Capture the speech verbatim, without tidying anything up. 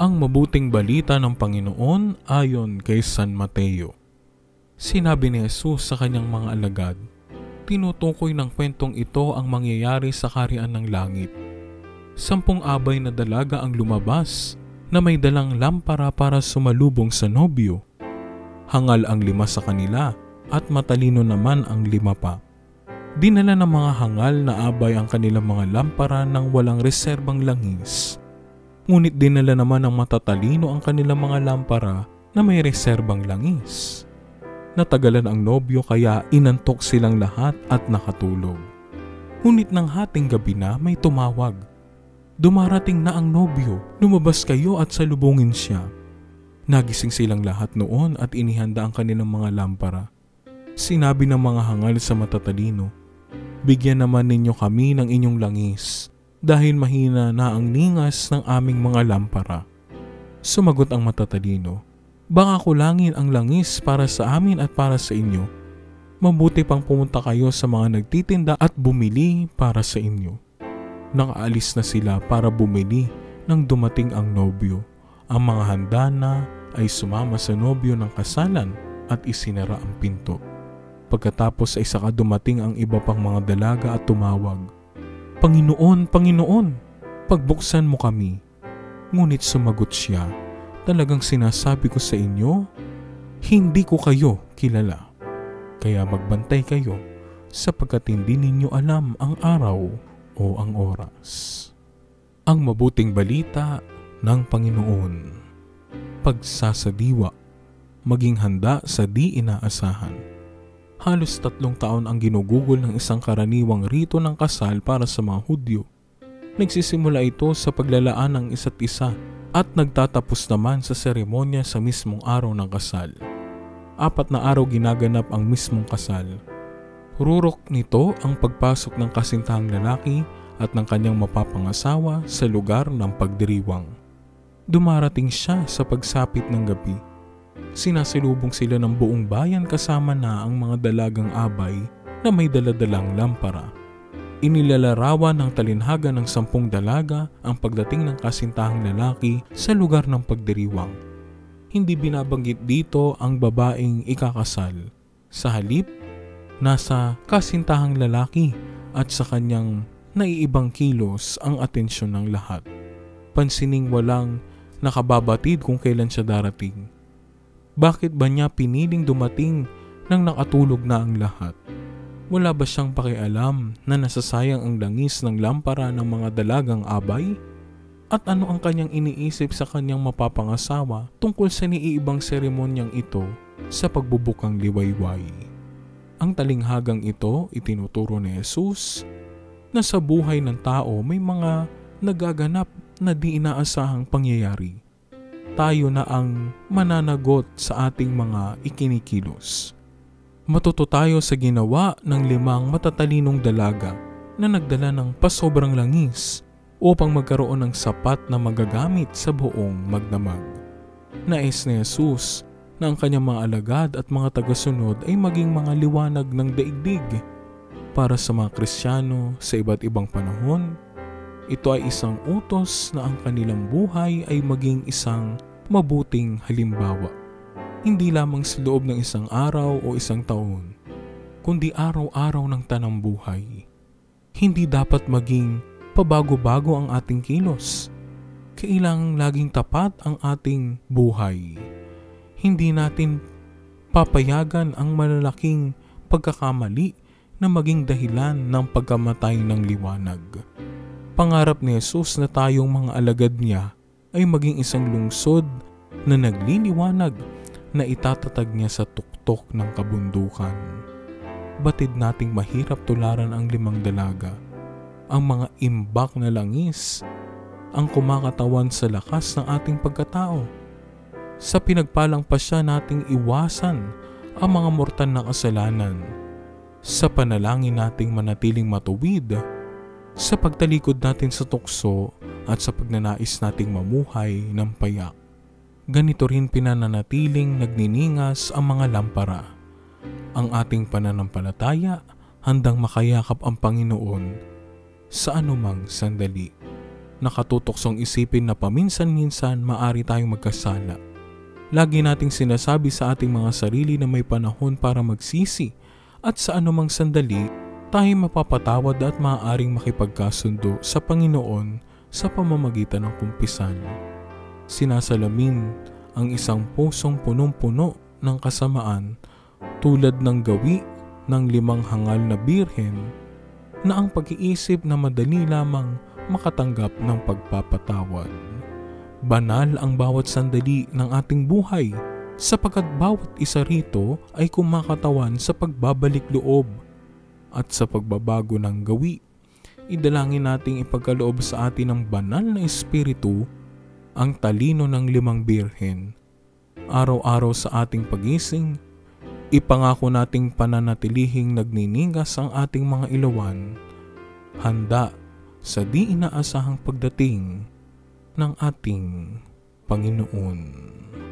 ang mabuting balita ng Panginoon ayon kay San Mateo. Sinabi ni Jesus sa kanyang mga alagad, tinutukoy ng kwentong ito ang mangyayari sa kaharian ng langit. Sampung abay na dalaga ang lumabas na may dalang lampara para sumalubong sa nobyo. Hangal ang lima sa kanila at matalino naman ang lima pa. Dinala ng mga hangal na abay ang kanilang mga lampara ng walang reserbang langis. Ngunit dinala naman ng matatalino ang kanilang mga lampara na may reserbang langis. Natagalan ang nobyo kaya inantok silang lahat at nakatulog. Ngunit ng hating gabi na may tumawag. Dumarating na ang nobyo, lumabas kayo at salubungin siya. Nagising silang lahat noon at inihanda ang kanilang mga lampara. Sinabi ng mga hangal sa matatalino, bigyan naman ninyo kami ng inyong langis dahil mahina na ang ningas ng aming mga lampara. Sumagot ang matatalino, baka kulangin ang langis para sa amin at para sa inyo. Mabuti pang pumunta kayo sa mga nagtitinda at bumili para sa inyo. Nakaalis na sila para bumili nang dumating ang nobyo. Ang mga handa na ay sumama sa nobyo ng kasalan at isinara ang pinto. Pagkatapos ay saka dumating ang iba pang mga dalaga at tumawag, Panginoon, Panginoon, pagbuksan mo kami. Ngunit sumagot siya, talagang sinasabi ko sa inyo, hindi ko kayo kilala. Kaya magbantay kayo sapagkat hindi ninyo alam ang araw o ang oras. Ang mabuting balita ng Panginoon. Pagsasadiwa, maging handa sa di inaasahan. Halos tatlong taon ang ginugugol ng isang karaniwang rito ng kasal para sa mga Hudyo. Nagsisimula ito sa paglalaan ng isa't isa at nagtatapos naman sa seremonya sa mismong araw ng kasal. Apat na araw ginaganap ang mismong kasal. Rurok nito ang pagpasok ng kasintahang lalaki at ng kanyang mapapangasawa sa lugar ng pagdiriwang. Dumarating siya sa pagsapit ng gabi. Sinasilubong sila ng buong bayan kasama na ang mga dalagang abay na may daladalang lampara. Inilalarawan ng talinhaga ng sampung dalaga ang pagdating ng kasintahang lalaki sa lugar ng pagdiriwang. Hindi binabanggit dito ang babaeng ikakasal. Sa halip, nasa kasintahang lalaki at sa kanyang naiibang kilos ang atensyon ng lahat. Pansining walang nakababatid kung kailan siya darating. Bakit ba niya piniling dumating nang nakatulog na ang lahat? Wala ba siyang pakialam na nasasayang ang langis ng lampara ng mga dalagang abay? At ano ang kanyang iniisip sa kanyang mapapangasawa tungkol sa niiibang seremonyang ito sa pagbubukang liwayway? Ang talinghagang ito, itinuturo ni Jesus, na sa buhay ng tao may mga nagaganap na di inaasahang pangyayari. Tayo na ang mananagot sa ating mga ikinikilos. Matuto tayo sa ginawa ng limang matatalinong dalaga na nagdala ng pasobrang langis upang magkaroon ng sapat na magagamit sa buong magdamag. Nais ni Jesus na ang kanyang mga alagad at mga tagasunod ay maging mga liwanag ng daigdig para sa mga Kristiyano sa iba't ibang panahon. Ito ay isang utos na ang kanilang buhay ay maging isang mabuting halimbawa. Hindi lamang sa loob ng isang araw o isang taon, kundi araw-araw ng tanang buhay. Hindi dapat maging pabago-bago ang ating kilos. Kailangang laging tapat ang ating buhay. Hindi natin papayagan ang malalaking pagkakamali na maging dahilan ng pagkamatay ng liwanag. Pangarap ni Jesus na tayong mga alagad niya ay maging isang lungsod na nagliliwanag na itatatag niya sa tuktok ng kabundukan. Batid nating mahirap tularan ang limang dalaga, ang mga imbak na langis, ang kumakatawan sa lakas ng ating pagkatao. Sa pinagpalang pasya nating iwasan ang mga mortal na kasalanan, sa panalangin nating manatiling matuwid, sa pagtalikod natin sa tukso at sa pagnanais nating mamuhay ng payak. Ganito rin pinananatiling nagniningas ang mga lampara. Ang ating pananampalataya handang makayakap ang Panginoon sa anumang sandali. nakatutoksong isipin na paminsan-minsan maari tayong magkasala. Lagi nating sinasabi sa ating mga sarili na may panahon para magsisi at sa anumang sandali tayo mapapatawad at maaaring makipagkasundo sa Panginoon sa pamamagitan ng kumpisan. Sinasalamin ang isang pusong punong-puno ng kasamaan tulad ng gawi ng limang hangal na birhen na ang pag-iisip na madali lamang makatanggap ng pagpapatawad. Banal ang bawat sandali ng ating buhay sapagkat bawat isa rito ay kumakatawan sa pagbabalik loob at sa pagbabago ng gawi. Idalangin nating ipagkaloob sa atin ng banal na espiritu ang talino ng limang birhen. Araw-araw sa ating pagising, ipangako nating pananatilihing nagniningas ang ating mga ilawan, handa sa di inaasahang pagdating ng ating Panginoon.